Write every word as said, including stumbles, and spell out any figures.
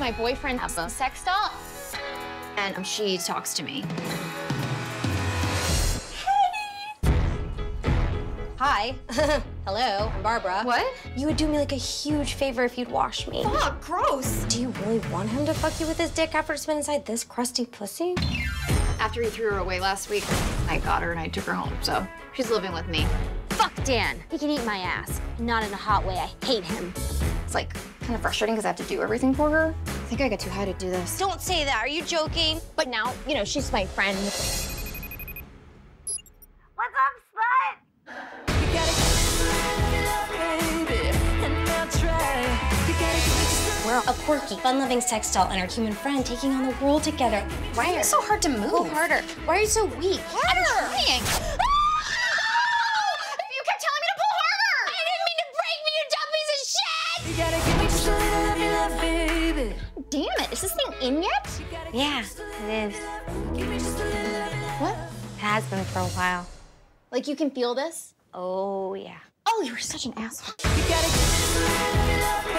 my boyfriend has a sex doll, and she talks to me. Hey! Hi. Hello, I'm Barbara. What? You would do me like a huge favor if you'd wash me. Fuck, gross! Do you really want him to fuck you with his dick after it's been inside this crusty pussy? After he threw her away last week, I got her and I took her home, so she's living with me. Fuck Dan. He can eat my ass. Not in a hot way. I hate him. It's like kind of frustrating because I have to do everything for her. I think I got too high to do this. Don't say that. Are you joking? But now, you know, she's my friend. What's up, Spud? You gotta... We're a quirky, fun-loving sex doll and our human friend taking on the world together. Why are you so hard to move? Go harder. Why are you so weak? Harder. I'm trying. Damn it, is this thing in yet? Yeah, it is. What? It has been for a while. Like, you can feel this? Oh, yeah. Oh, you were such an asshole. You gotta